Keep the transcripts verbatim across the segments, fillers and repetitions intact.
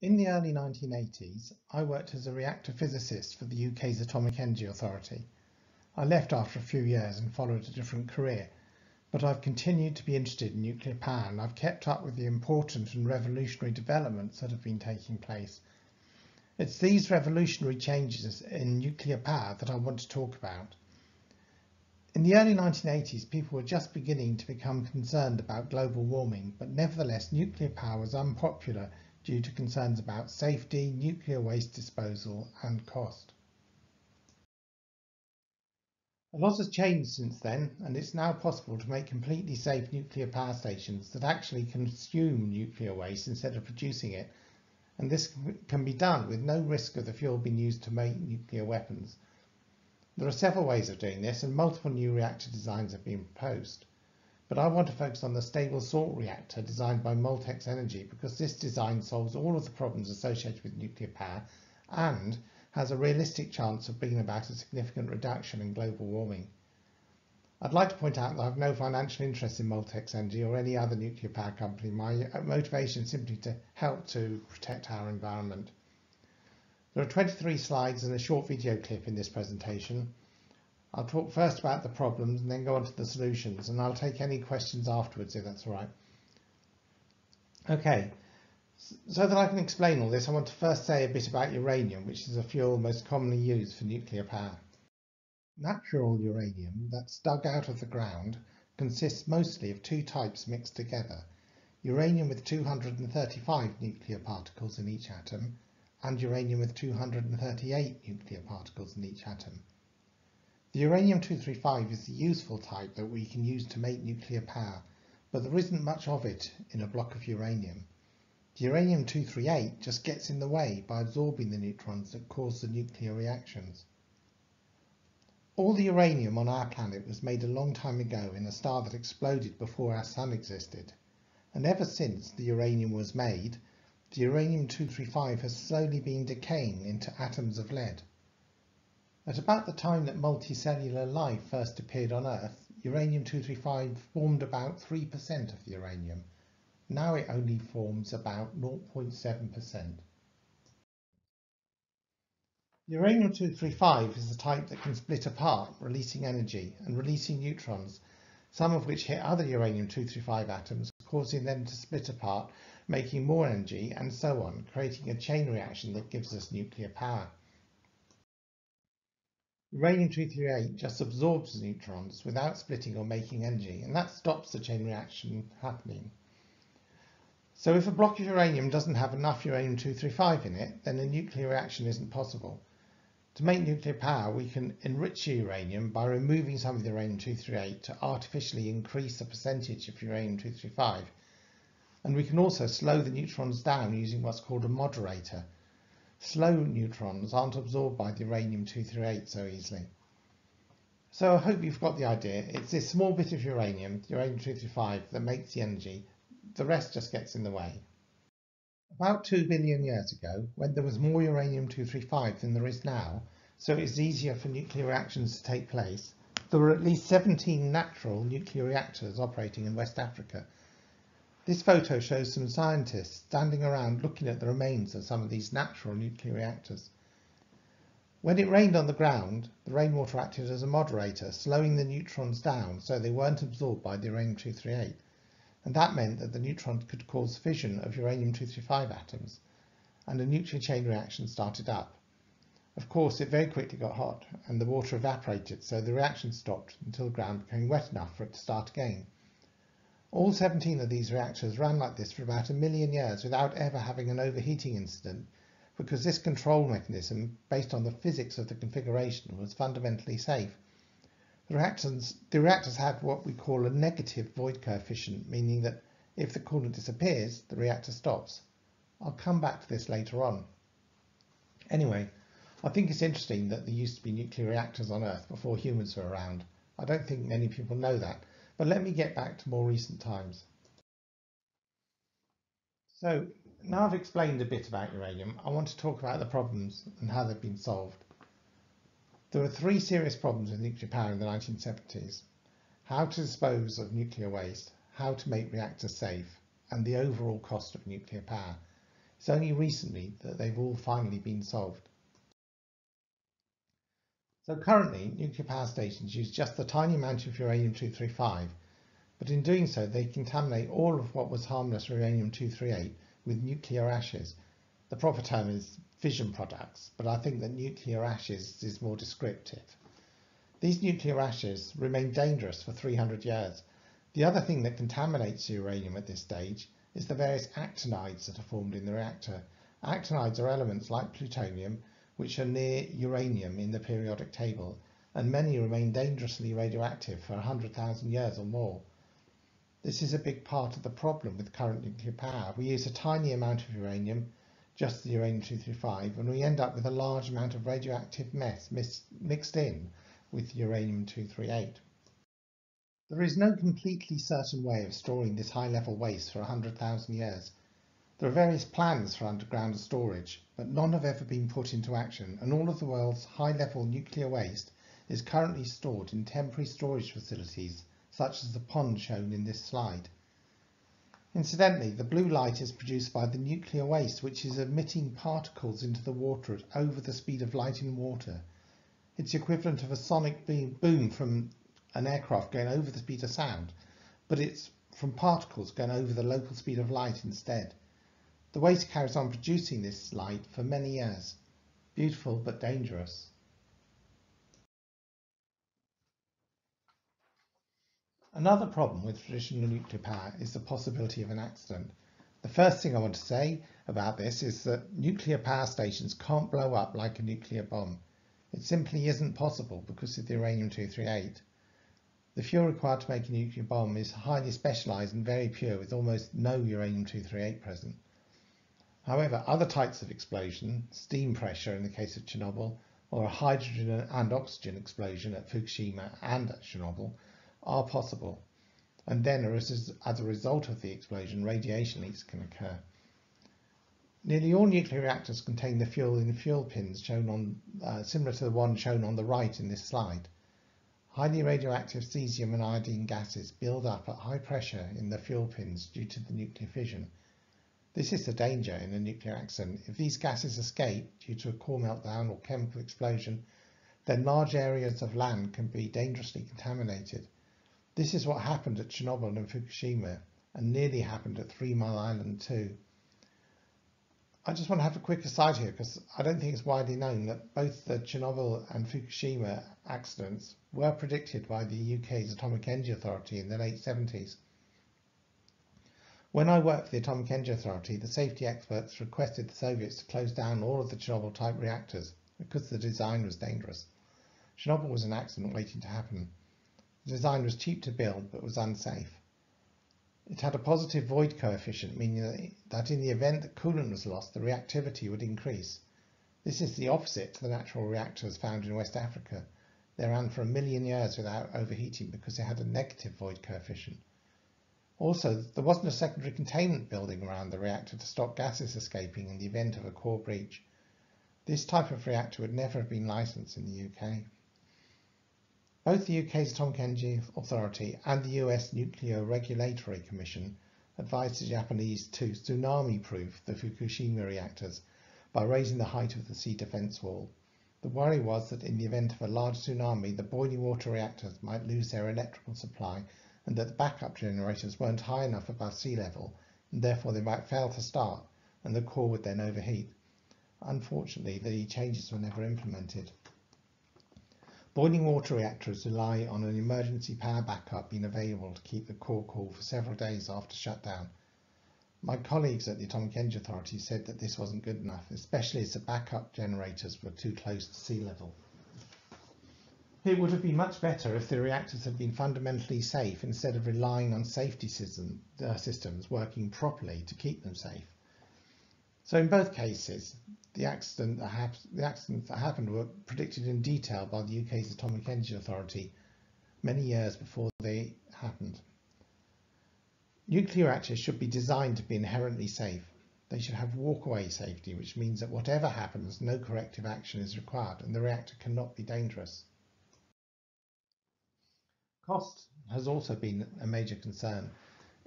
In the early nineteen eighties, I worked as a reactor physicist for the U K's Atomic Energy Authority. I left after a few years and followed a different career, but I've continued to be interested in nuclear power and I've kept up with the important and revolutionary developments that have been taking place. It's these revolutionary changes in nuclear power that I want to talk about. In the early nineteen eighties, people were just beginning to become concerned about global warming, but nevertheless nuclear power was unpopular due to concerns about safety, nuclear waste disposal and cost. A lot has changed since then, and it's now possible to make completely safe nuclear power stations that actually consume nuclear waste instead of producing it, and this can be done with no risk of the fuel being used to make nuclear weapons. There are several ways of doing this, and multiple new reactor designs have been proposed. But I want to focus on the Stable Salt Reactor designed by Moltex Energy because this design solves all of the problems associated with nuclear power and has a realistic chance of bringing about a significant reduction in global warming. I'd like to point out that I have no financial interest in Moltex Energy or any other nuclear power company. My motivation is simply to help to protect our environment. There are twenty-three slides and a short video clip in this presentation. I'll talk first about the problems and then go on to the solutions, and I'll take any questions afterwards if that's all right. Okay, so that I can explain all this, I want to first say a bit about uranium, which is a fuel most commonly used for nuclear power. Natural uranium that's dug out of the ground consists mostly of two types mixed together: uranium with two hundred thirty-five nuclear particles in each atom and uranium with two hundred thirty-eight nuclear particles in each atom. The uranium two thirty-five is the useful type that we can use to make nuclear power, but there isn't much of it in a block of uranium. The uranium two thirty-eight just gets in the way by absorbing the neutrons that cause the nuclear reactions. All the uranium on our planet was made a long time ago in a star that exploded before our sun existed, and ever since the uranium was made, the uranium two thirty-five has slowly been decaying into atoms of lead. At about the time that multicellular life first appeared on Earth, uranium two thirty-five formed about three percent of the uranium. Now it only forms about zero point seven percent. Uranium two thirty-five is the type that can split apart, releasing energy and releasing neutrons, some of which hit other uranium two thirty-five atoms, causing them to split apart, making more energy and so on, creating a chain reaction that gives us nuclear power. Uranium two thirty-eight just absorbs neutrons without splitting or making energy, and that stops the chain reaction happening. So if a block of uranium doesn't have enough uranium two thirty-five in it, then a nuclear reaction isn't possible. To make nuclear power, we can enrich uranium by removing some of the uranium two thirty-eight to artificially increase the percentage of uranium two thirty-five, and we can also slow the neutrons down using what's called a moderator. Slow neutrons aren't absorbed by the uranium two thirty-eight so easily. So I hope you've got the idea. It's this small bit of uranium, uranium two thirty-five, that makes the energy. The rest just gets in the way. About two billion years ago, when there was more uranium two thirty-five than there is now, so it was easier for nuclear reactions to take place, there were at least seventeen natural nuclear reactors operating in West Africa. This photo shows some scientists standing around looking at the remains of some of these natural nuclear reactors. When it rained on the ground, the rainwater acted as a moderator, slowing the neutrons down so they weren't absorbed by the uranium two thirty-eight, and that meant that the neutrons could cause fission of uranium two thirty-five atoms, and a nuclear chain reaction started up. Of course, it very quickly got hot, and the water evaporated, so the reaction stopped until the ground became wet enough for it to start again. All seventeen of these reactors ran like this for about a million years without ever having an overheating incident, because this control mechanism, based on the physics of the configuration, was fundamentally safe. The reactors, the reactors had what we call a negative void coefficient, meaning that if the coolant disappears, the reactor stops. I'll come back to this later on. Anyway, I think it's interesting that there used to be nuclear reactors on Earth before humans were around. I don't think many people know that. But let me get back to more recent times. So now I've explained a bit about uranium, I want to talk about the problems and how they've been solved. There were three serious problems with nuclear power in the nineteen seventies: how to dispose of nuclear waste, how to make reactors safe, and the overall cost of nuclear power. It's only recently that they've all finally been solved. So currently, nuclear power stations use just a tiny amount of uranium two thirty-five, but in doing so, they contaminate all of what was harmless uranium two thirty-eight with nuclear ashes. The proper term is fission products, but I think that nuclear ashes is more descriptive. These nuclear ashes remain dangerous for three hundred years. The other thing that contaminates uranium at this stage is the various actinides that are formed in the reactor. Actinides are elements like plutonium, which are near uranium in the periodic table, and many remain dangerously radioactive for one hundred thousand years or more. This is a big part of the problem with current nuclear power. We use a tiny amount of uranium, just the uranium two thirty-five, and we end up with a large amount of radioactive mess mixed in with uranium two thirty-eight. There is no completely certain way of storing this high-level waste for one hundred thousand years. There are various plans for underground storage, but none have ever been put into action, and all of the world's high-level nuclear waste is currently stored in temporary storage facilities, such as the pond shown in this slide. Incidentally, the blue light is produced by the nuclear waste, which is emitting particles into the water at over the speed of light in water. It's equivalent of a sonic boom from an aircraft going over the speed of sound, but it's from particles going over the local speed of light instead. The waste carries on producing this light for many years. Beautiful but dangerous. Another problem with traditional nuclear power is the possibility of an accident. The first thing I want to say about this is that nuclear power stations can't blow up like a nuclear bomb. It simply isn't possible because of the uranium two thirty-eight. The fuel required to make a nuclear bomb is highly specialised and very pure, with almost no uranium two thirty-eight present. However, other types of explosion, steam pressure in the case of Chernobyl, or a hydrogen and oxygen explosion at Fukushima and at Chernobyl, are possible. And then as a result of the explosion, radiation leaks can occur. Nearly all nuclear reactors contain the fuel in fuel pins shown on, uh, similar to the one shown on the right in this slide. Highly radioactive cesium and iodine gases build up at high pressure in the fuel pins due to the nuclear fission. This is the danger in a nuclear accident. If these gases escape due to a core meltdown or chemical explosion, then large areas of land can be dangerously contaminated. This is what happened at Chernobyl and Fukushima, and nearly happened at Three Mile Island too. I just want to have a quick aside here because I don't think it's widely known that both the Chernobyl and Fukushima accidents were predicted by the U K's Atomic Energy Authority in the late seventies. When I worked for the Atomic Energy Authority, the safety experts requested the Soviets to close down all of the Chernobyl type reactors because the design was dangerous. Chernobyl was an accident waiting to happen. The design was cheap to build but was unsafe. It had a positive void coefficient, meaning that in the event that coolant was lost, the reactivity would increase. This is the opposite to the natural reactors found in West Africa. They ran for a million years without overheating because they had a negative void coefficient. Also, there wasn't a secondary containment building around the reactor to stop gases escaping in the event of a core breach. This type of reactor would never have been licensed in the U K. Both the U K's Atomic Energy Authority and the U S Nuclear Regulatory Commission advised the Japanese to tsunami-proof the Fukushima reactors by raising the height of the sea defense wall. The worry was that in the event of a large tsunami, the boiling water reactors might lose their electrical supply and that the backup generators weren't high enough above sea level, and therefore they might fail to start and the core would then overheat. Unfortunately, the changes were never implemented. Boiling water reactors rely on an emergency power backup being available to keep the core cool for several days after shutdown. My colleagues at the Atomic Energy Authority said that this wasn't good enough, especially as the backup generators were too close to sea level. It would have been much better if the reactors had been fundamentally safe instead of relying on safety system, uh, systems working properly to keep them safe. So in both cases, The accident that hap the accidents that happened were predicted in detail by the U K's Atomic Energy Authority many years before they happened. Nuclear reactors should be designed to be inherently safe. They should have walkaway safety, which means that whatever happens, no corrective action is required and the reactor cannot be dangerous. Cost has also been a major concern.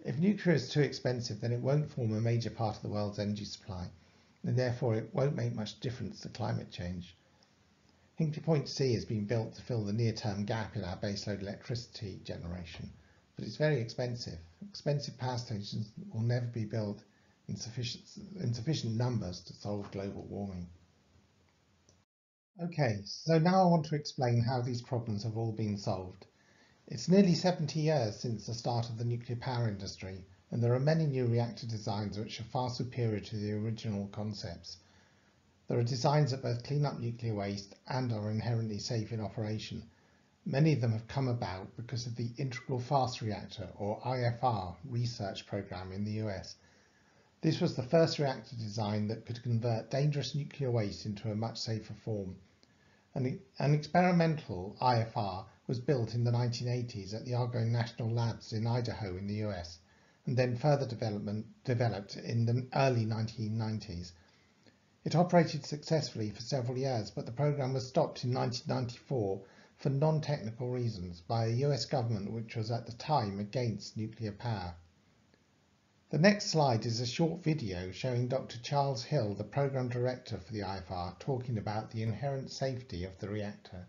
If nuclear is too expensive, then it won't form a major part of the world's energy supply. and therefore it won't make much difference to climate change. Hinkley Point C has been built to fill the near-term gap in our baseload electricity generation, but it's very expensive. Expensive power stations will never be built in sufficient, in sufficient numbers to solve global warming. Okay, so now I want to explain how these problems have all been solved. It's nearly seventy years since the start of the nuclear power industry, and there are many new reactor designs which are far superior to the original concepts. There are designs that both clean up nuclear waste and are inherently safe in operation. Many of them have come about because of the Integral Fast Reactor, or I F R, research program in the U S. This was the first reactor design that could convert dangerous nuclear waste into a much safer form. An, an experimental I F R was built in the nineteen eighties at the Argonne National Labs in Idaho in the U S, and then further development developed in the early nineteen nineties. It operated successfully for several years, but the program was stopped in nineteen ninety-four for non-technical reasons by a U S government which was at the time against nuclear power. The next slide is a short video showing Doctor Charles Hill, the Program Director for the I F R, talking about the inherent safety of the reactor.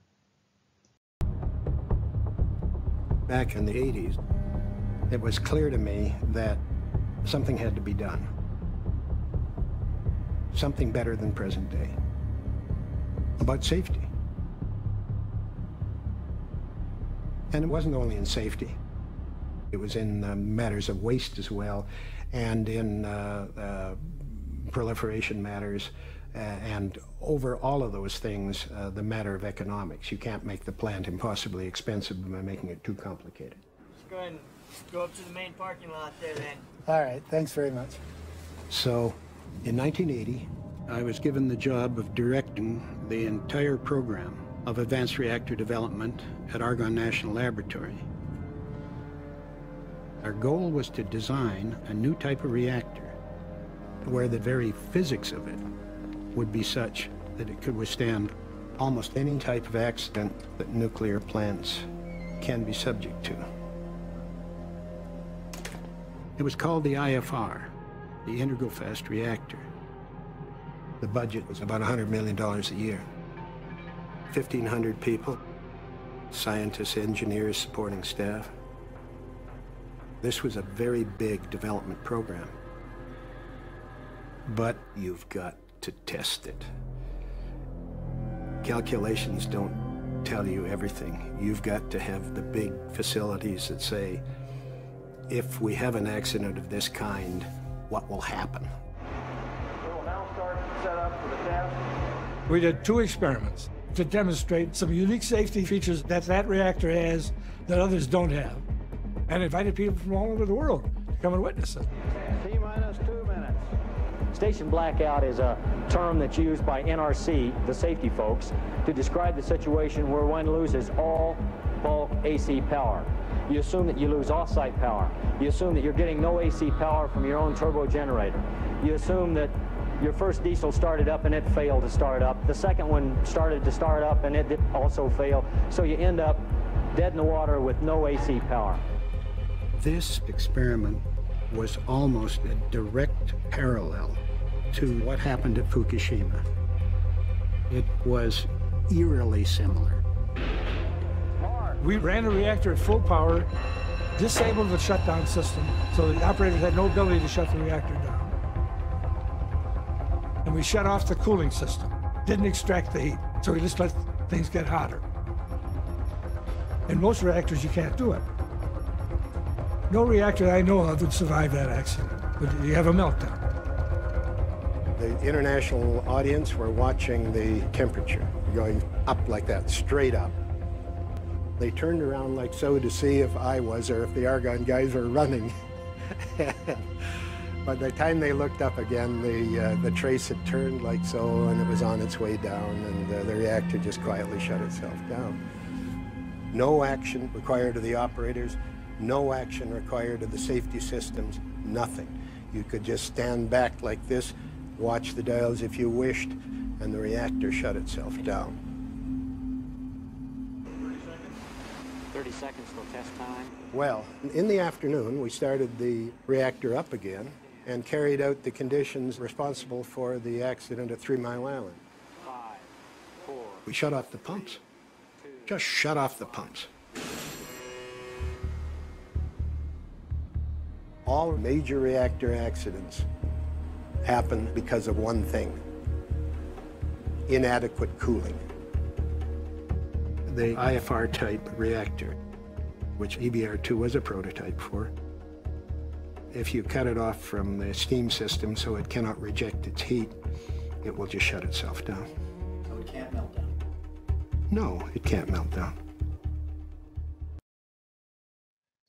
Back in the eighties, it was clear to me that something had to be done. Something better than present day. About safety. And it wasn't only in safety. It was in uh, matters of waste as well, and in uh, uh, proliferation matters, uh, and over all of those things, uh, the matter of economics. You can't make the plant impossibly expensive by making it too complicated. Let's go ahead and go up to the main parking lot there then. All right, thanks very much. So, in nineteen eighty, I was given the job of directing the entire program of advanced reactor development at Argonne National Laboratory. Our goal was to design a new type of reactor where the very physics of it would be such that it could withstand almost any type of accident that nuclear plants can be subject to. It was called the I F R, the Integral Fast Reactor. The budget was about one hundred million dollars a year. fifteen hundred people, scientists, engineers, supporting staff. This was a very big development program, but you've got to test it. Calculations don't tell you everything. You've got to have the big facilities that say, if we have an accident of this kind, what will happen? We will now start set up for the test. We did two experiments to demonstrate some unique safety features that that reactor has that others don't have, and invited people from all over the world to come and witness it. T minus two minutes. Station blackout is a term that's used by N R C, the safety folks, to describe the situation where one loses all bulk A C power. You assume that you lose off-site power. You assume that you're getting no A C power from your own turbo generator. You assume that your first diesel started up and it failed to start up. The second one started to start up and it also failed. So you end up dead in the water with no A C power. This experiment was almost a direct parallel to what happened at Fukushima. It was eerily similar. We ran a reactor at full power, disabled the shutdown system, so the operators had no ability to shut the reactor down. And we shut off the cooling system, didn't extract the heat, so we just let things get hotter. In most reactors, you can't do it. No reactor I know of would survive that accident. You have a meltdown. The international audience were watching the temperature going up like that, straight up. They turned around like so to see if I was or if the Argonne guys were running. By the time they looked up again, the, uh, the trace had turned like so, and it was on its way down, and uh, the reactor just quietly shut itself down. No action required of the operators. No action required of the safety systems, nothing. You could just stand back like this, watch the dials if you wished, and the reactor shut itself down. thirty seconds till test time. Well, in the afternoon, we started the reactor up again, and carried out the conditions responsible for the accident at Three Mile Island. Five, four, we shut off the pumps. Two, Just shut off the pumps. All major reactor accidents happen because of one thing: inadequate cooling. The I F R-type reactor, which E B R two was a prototype for, if you cut it off from the steam system so it cannot reject its heat, it will just shut itself down. So it can't melt down? No, it can't melt down.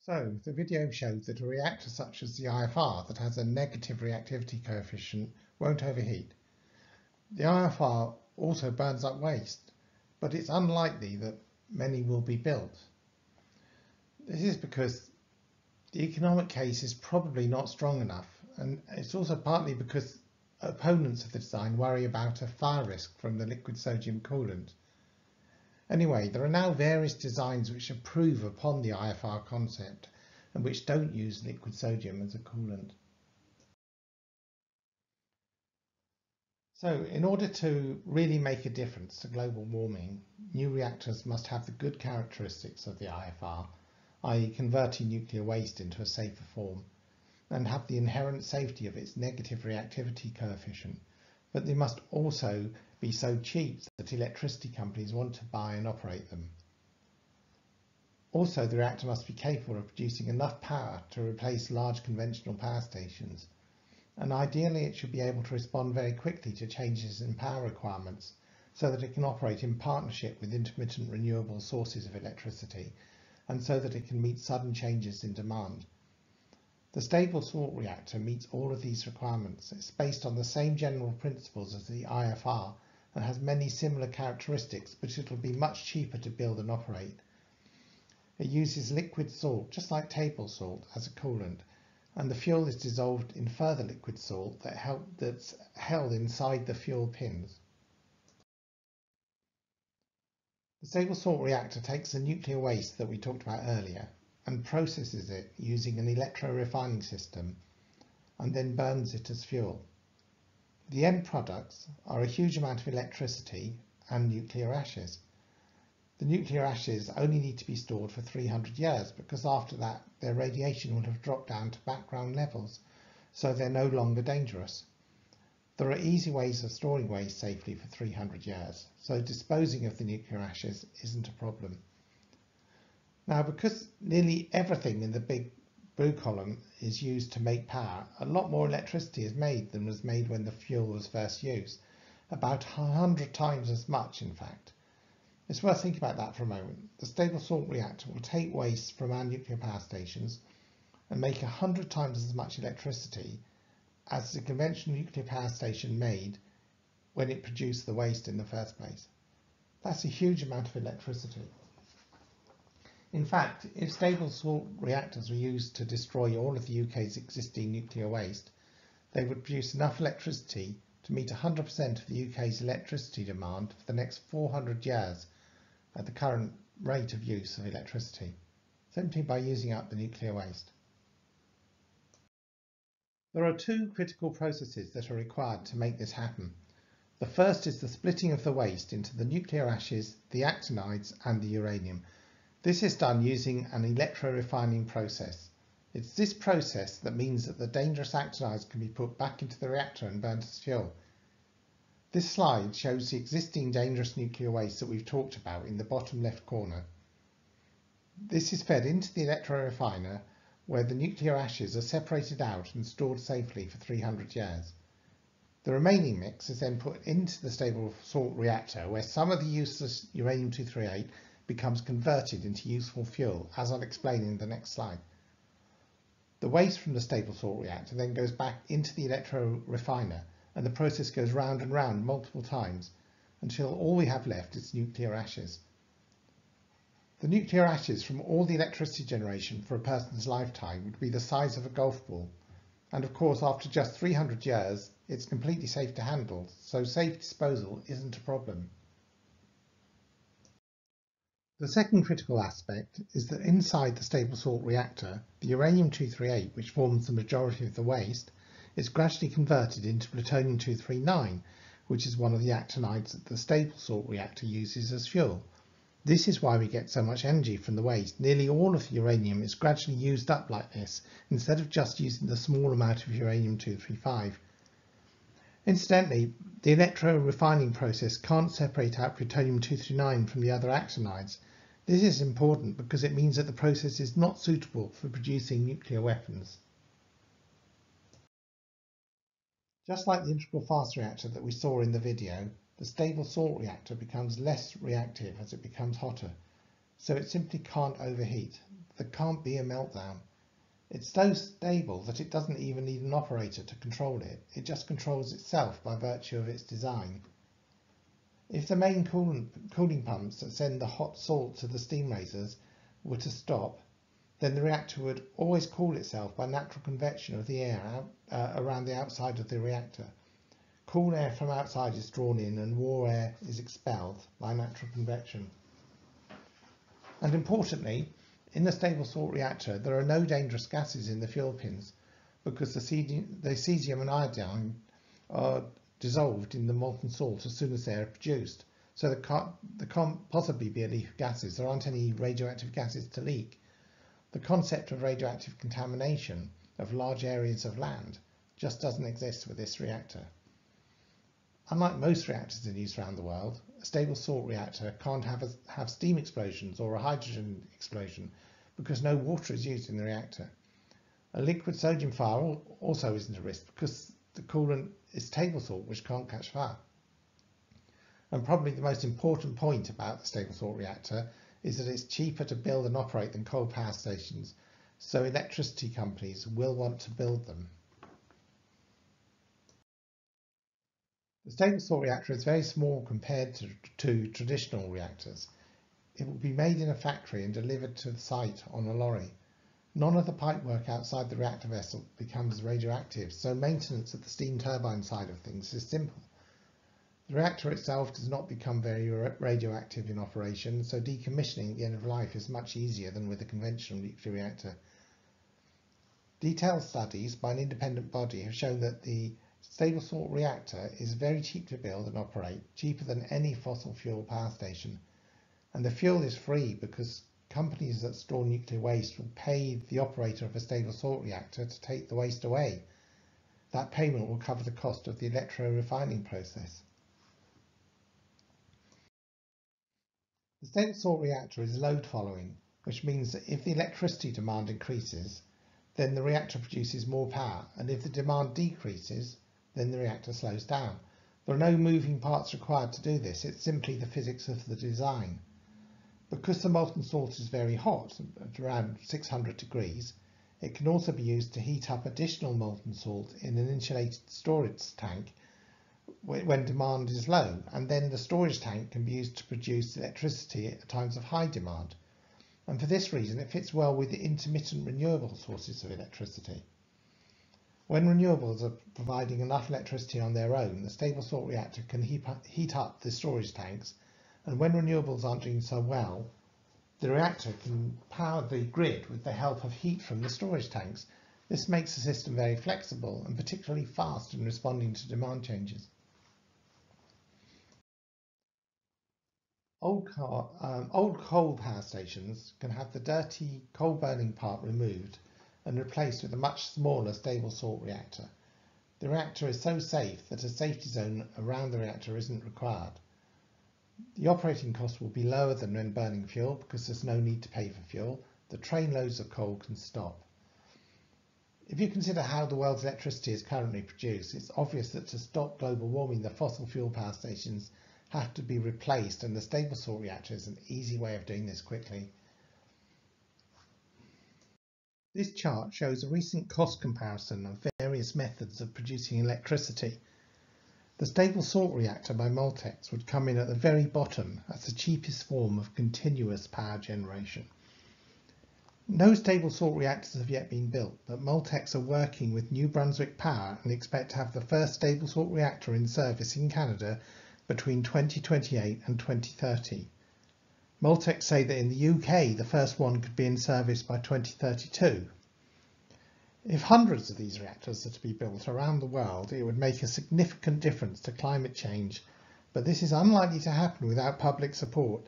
So, the video showed that a reactor such as the I F R that has a negative reactivity coefficient won't overheat. The I F R also burns up waste, but it's unlikely that many will be built. This is because the economic case is probably not strong enough, and it's also partly because opponents of the design worry about a fire risk from the liquid sodium coolant. Anyway, there are now various designs which improve upon the I F R concept and which don't use liquid sodium as a coolant. So, in order to really make a difference to global warming, new reactors must have the good characteristics of the I F R, that is converting nuclear waste into a safer form, and have the inherent safety of its negative reactivity coefficient, but they must also be so cheap that electricity companies want to buy and operate them. Also, the reactor must be capable of producing enough power to replace large conventional power stations, and ideally it should be able to respond very quickly to changes in power requirements so that it can operate in partnership with intermittent renewable sources of electricity, and so that it can meet sudden changes in demand. The Stable Salt Reactor meets all of these requirements. It's based on the same general principles as the I F R and has many similar characteristics, but it'll be much cheaper to build and operate. It uses liquid salt, just like table salt, as a coolant, and the fuel is dissolved in further liquid salt that help, that's held inside the fuel pins. The Stable Salt Reactor takes the nuclear waste that we talked about earlier and processes it using an electro-refining system, and then burns it as fuel. The end products are a huge amount of electricity and nuclear ashes. The nuclear ashes only need to be stored for three hundred years, because after that their radiation will have dropped down to background levels, so they're no longer dangerous. There are easy ways of storing waste safely for three hundred years, so disposing of the nuclear ashes isn't a problem. Now, because nearly everything in the big blue column is used to make power, a lot more electricity is made than was made when the fuel was first used, about one hundred times as much, in fact. It's worth thinking about that for a moment. The Stable Salt Reactor will take waste from our nuclear power stations and make one hundred times as much electricity as the conventional nuclear power station made when it produced the waste in the first place. That's a huge amount of electricity. In fact, if stable salt reactors were used to destroy all of the U K's existing nuclear waste, they would produce enough electricity to meet one hundred percent of the U K's electricity demand for the next four hundred years at the current rate of use of electricity, simply by using up the nuclear waste. There are two critical processes that are required to make this happen. The first is the splitting of the waste into the nuclear ashes, the actinides, and the uranium. This is done using an electro-refining process. It's this process that means that the dangerous actinides can be put back into the reactor and burnt as fuel. This slide shows the existing dangerous nuclear waste that we've talked about in the bottom left corner. This is fed into the electro-refiner, where the nuclear ashes are separated out and stored safely for three hundred years. The remaining mix is then put into the Stable Salt Reactor, where some of the useless uranium two thirty-eight becomes converted into useful fuel, as I'll explain in the next slide. The waste from the Stable Salt Reactor then goes back into the electro-refiner, and the process goes round and round multiple times until all we have left is nuclear ashes. The nuclear ashes from all the electricity generation for a person's lifetime would be the size of a golf ball, and of course after just three hundred years it's completely safe to handle, so safe disposal isn't a problem. The second critical aspect is that inside the Stable Salt Reactor, the uranium two thirty-eight, which forms the majority of the waste, is gradually converted into plutonium two thirty-nine, which is one of the actinides that the stable salt reactor uses as fuel. This is why we get so much energy from the waste. Nearly all of the uranium is gradually used up like this, instead of just using the small amount of uranium two thirty-five. Incidentally, the electro-refining process can't separate out plutonium two thirty-nine from the other actinides. This is important because it means that the process is not suitable for producing nuclear weapons. Just like the integral fast reactor that we saw in the video, the stable salt reactor becomes less reactive as it becomes hotter, so it simply can't overheat. There can't be a meltdown. It's so stable that it doesn't even need an operator to control it. It just controls itself by virtue of its design. If the main coolant, cooling pumps that send the hot salt to the steam raisers were to stop, then the reactor would always cool itself by natural convection of the air out, uh, around the outside of the reactor. Cool air from outside is drawn in and warm air is expelled by natural convection. And importantly, in the stable salt reactor, there are no dangerous gases in the fuel pins because the cesium and iodine are dissolved in the molten salt as soon as they are produced. So there can't, there can't possibly be a leak of gases. There aren't any radioactive gases to leak. The concept of radioactive contamination of large areas of land just doesn't exist with this reactor. Unlike most reactors in use around the world, a stable salt reactor can't have, a, have steam explosions or a hydrogen explosion because no water is used in the reactor. A liquid sodium fire also isn't a risk because the coolant is table salt which can't catch fire. And probably the most important point about the stable salt reactor is that it's cheaper to build and operate than coal power stations, so electricity companies will want to build them. The stable salt reactor is very small compared to, to traditional reactors. It will be made in a factory and delivered to the site on a lorry. None of the pipework outside the reactor vessel becomes radioactive, so maintenance at the steam turbine side of things is simple. The reactor itself does not become very radioactive in operation, so decommissioning at the end of life is much easier than with a conventional nuclear reactor. Detailed studies by an independent body have shown that the stable salt reactor is very cheap to build and operate, cheaper than any fossil fuel power station. And the fuel is free because companies that store nuclear waste will pay the operator of a stable salt reactor to take the waste away. That payment will cover the cost of the electro-refining process. The stable salt reactor is load following, which means that if the electricity demand increases, then the reactor produces more power, and if the demand decreases, then the reactor slows down. There are no moving parts required to do this, it's simply the physics of the design. Because the molten salt is very hot, at around six hundred degrees, it can also be used to heat up additional molten salt in an insulated storage tank when demand is low, and then the storage tank can be used to produce electricity at times of high demand. And for this reason, it fits well with the intermittent renewable sources of electricity. When renewables are providing enough electricity on their own, the stable salt reactor can heat up the storage tanks, and when renewables aren't doing so well, the reactor can power the grid with the help of heat from the storage tanks. This makes the system very flexible and particularly fast in responding to demand changes. Old, car, um, old coal power stations can have the dirty coal burning part removed and replaced with a much smaller stable salt reactor. The reactor is so safe that a safety zone around the reactor isn't required. The operating cost will be lower than when burning fuel because there's no need to pay for fuel. The trainloads of coal can stop. If you consider how the world's electricity is currently produced, it's obvious that to stop global warming, the fossil fuel power stations have to be replaced, and the stable salt reactor is an easy way of doing this quickly. This chart shows a recent cost comparison of various methods of producing electricity. The stable salt reactor by Moltex would come in at the very bottom as the cheapest form of continuous power generation. No stable salt reactors have yet been built, but Moltex are working with New Brunswick Power and expect to have the first stable salt reactor in service in Canada between twenty twenty-eight and twenty thirty. Moltex say that in the U K the first one could be in service by twenty thirty-two. If hundreds of these reactors are to be built around the world, it would make a significant difference to climate change, but this is unlikely to happen without public support,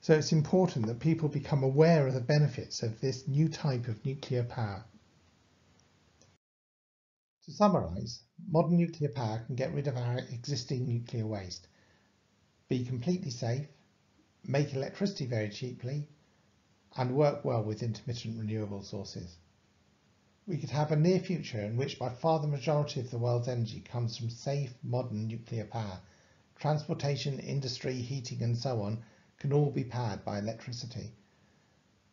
so it's important that people become aware of the benefits of this new type of nuclear power. To summarise, modern nuclear power can get rid of our existing nuclear waste, be completely safe, make electricity very cheaply, and work well with intermittent renewable sources. We could have a near future in which by far the majority of the world's energy comes from safe, modern nuclear power. Transportation, industry, heating and so on can all be powered by electricity.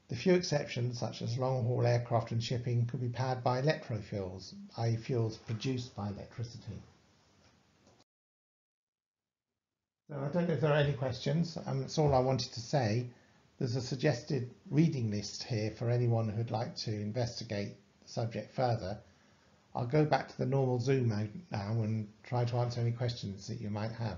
The few exceptions, such as long-haul aircraft and shipping, could be powered by electrofuels, that is fuels produced by electricity. So I don't know if there are any questions, and um, that's all I wanted to say. There's a suggested reading list here for anyone who'd like to investigate subject further. I'll go back to the normal Zoom mode now and try to answer any questions that you might have.